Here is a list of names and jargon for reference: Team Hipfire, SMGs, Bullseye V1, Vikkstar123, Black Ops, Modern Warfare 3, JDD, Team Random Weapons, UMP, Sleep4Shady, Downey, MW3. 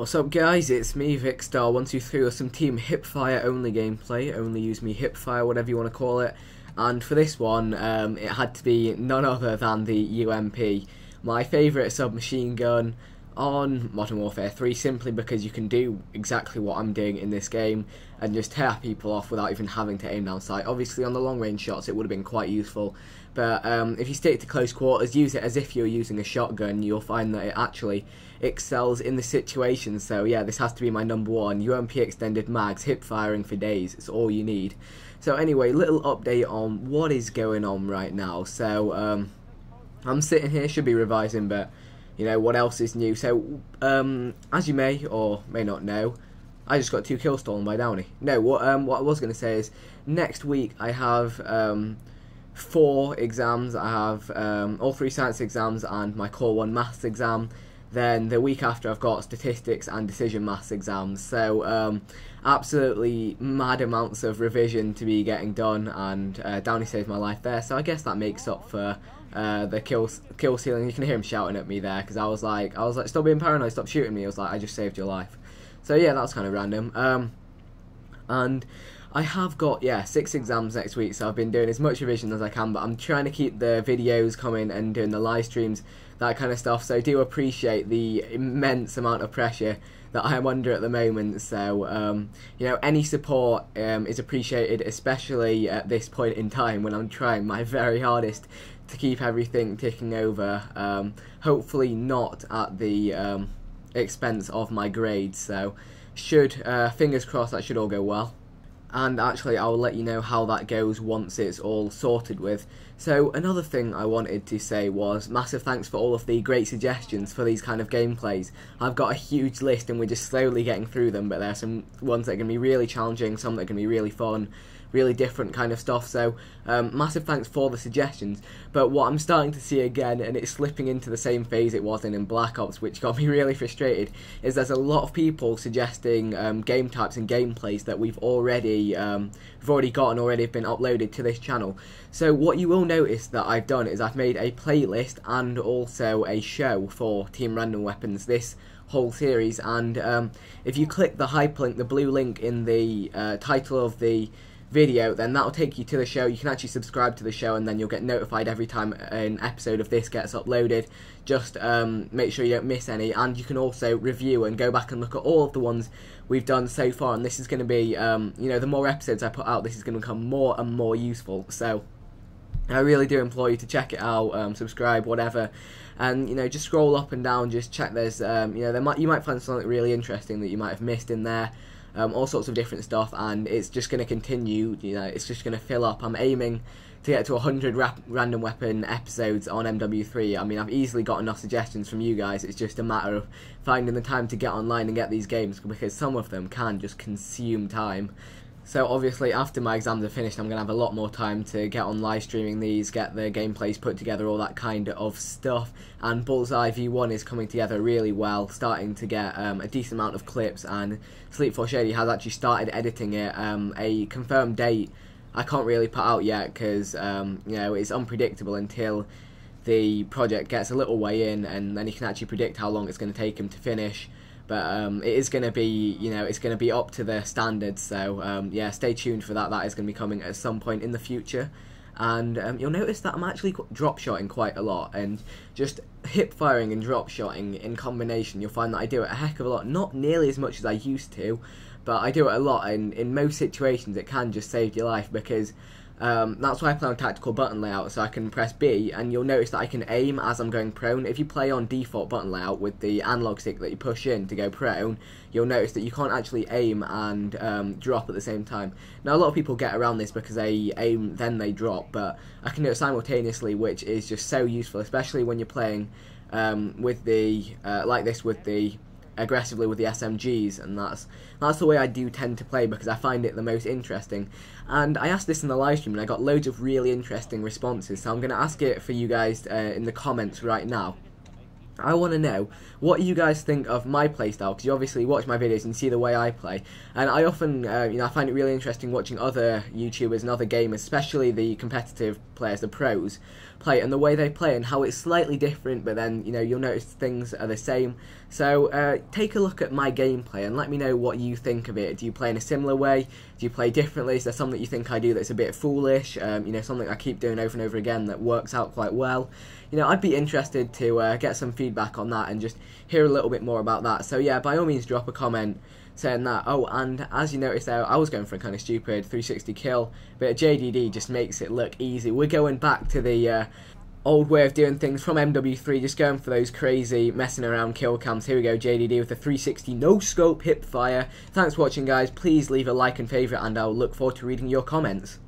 What's up guys, it's me Vikkstar123 with some Team Hipfire only gameplay, only use me Hipfire, whatever you want to call it. And for this one, it had to be none other than the UMP, my favourite submachine gun on Modern Warfare 3, simply because you can do exactly what I'm doing in this game and just tear people off without even having to aim down sight. Obviously on the long range shots it would have been quite useful, but if you stick to close quarters, use it as if you're using a shotgun, you'll find that it actually excels in the situation. So yeah, this has to be my number one. UMP extended mags, hip firing for days, it's all you need. So anyway, little update on what is going on right now. So I'm sitting here, should be revising, but you know, what else is new? So, as you may or may not know, I just got 2 kills stolen by Downey. No, what I was going to say is, next week I have 4 exams. I have all 3 science exams and my Core 1 maths exam. Then the week after I've got statistics and decision maths exams. So, absolutely mad amounts of revision to be getting done, and Downey saved my life there. So I guess that makes up for the kill ceiling. You can hear him shouting at me there because I was like, stop being paranoid, stop shooting me. I was like, I just saved your life. So yeah, that's kind of random. And I have got 6 exams next week, so I've been doing as much revision as I can. But I'm trying to keep the videos coming and doing the live streams, that kind of stuff. So I do appreciate the immense amount of pressure that I am under at the moment. So you know, any support is appreciated, especially at this point in time when I'm trying my very hardest to keep everything ticking over, hopefully not at the expense of my grades. So should fingers crossed that should all go well, and actually I'll let you know how that goes once it's all sorted with. So another thing I wanted to say was massive thanks for all of the great suggestions for these kind of gameplays. I've got a huge list and we're just slowly getting through them, but there are some ones that are going to be really challenging, some that are going to be really fun, really different kind of stuff. So massive thanks for the suggestions, but what I'm starting to see again, and it's slipping into the same phase it was in Black Ops, which got me really frustrated, is there's a lot of people suggesting game types and gameplays that we've already got and already have been uploaded to this channel. So what you will notice that I've done is I've made a playlist and also a show for Team Random Weapons, this whole series, and if you click the hyperlink, the blue link in the title of the video, then that'll take you to the show. You can actually subscribe to the show and then you'll get notified every time an episode of this gets uploaded. Just make sure you don't miss any, and you can also review and go back and look at all of the ones we've done so far. And this is going to be, you know, the more episodes I put out, this is going to become more and more useful. So I really do implore you to check it out, subscribe, whatever, and you know, just scroll up and down, just check. There's you know, you might find something really interesting that you might have missed in there. All sorts of different stuff, and it's just going to continue, you know, it's just going to fill up. I'm aiming to get to 100 random weapon episodes on MW3. I mean, I've easily got enough suggestions from you guys, it's just a matter of finding the time to get online and get these games, because some of them can just consume time. So obviously after my exams are finished, I'm going to have a lot more time to get on live streaming these, get the gameplays put together, all that kind of stuff. And Bullseye V1 is coming together really well, starting to get a decent amount of clips, and Sleep4Shady has actually started editing it. A confirmed date I can't really put out yet, because you know, it's unpredictable until the project gets a little way in, and then you can actually predict how long it's going to take him to finish. But it is going to be, you know, it's going to be up to the standards. So yeah, stay tuned for that. That is going to be coming at some point in the future. And you'll notice that I'm actually drop-shotting quite a lot, and just hip-firing and drop-shotting in combination, you'll find that I do it a heck of a lot. Not nearly as much as I used to, but I do it a lot, and in most situations it can just save your life, because that's why I play on tactical button layout, so I can press B and you'll notice that I can aim as I'm going prone. If you play on default button layout with the analog stick that you push in to go prone, you'll notice that you can't actually aim and drop at the same time. Now a lot of people get around this because they aim then they drop, but I can do it simultaneously, which is just so useful, especially when you're playing with the like this, with the aggressively with the SMGs, and that's the way I do tend to play, because I find it the most interesting. And I asked this in the live stream and I got loads of really interesting responses, so I'm going to ask it for you guys in the comments right now. I want to know what you guys think of my playstyle, because you obviously watch my videos and see the way I play, and I often, you know, I find it really interesting watching other YouTubers and other gamers, especially the competitive players, the pros, play, and the way they play, and how it's slightly different, but then, you know, you'll notice things are the same. So, take a look at my gameplay and let me know what you think of it. Do you play in a similar way? Do you play differently? Is there something that you think I do that's a bit foolish? You know, something I keep doing over and over again that works out quite well? You know, I'd be interested to get some feedback on that and just hear a little bit more about that. So yeah, by all means drop a comment saying that. Oh, and as you notice there, I was going for a kind of stupid 360 kill, but JDD just makes it look easy. We're going back to the old way of doing things from MW3, just going for those crazy messing around kill cams. Here we go, JDD with the 360 no-scope hip fire. Thanks for watching, guys. Please leave a like and favourite, and I'll look forward to reading your comments.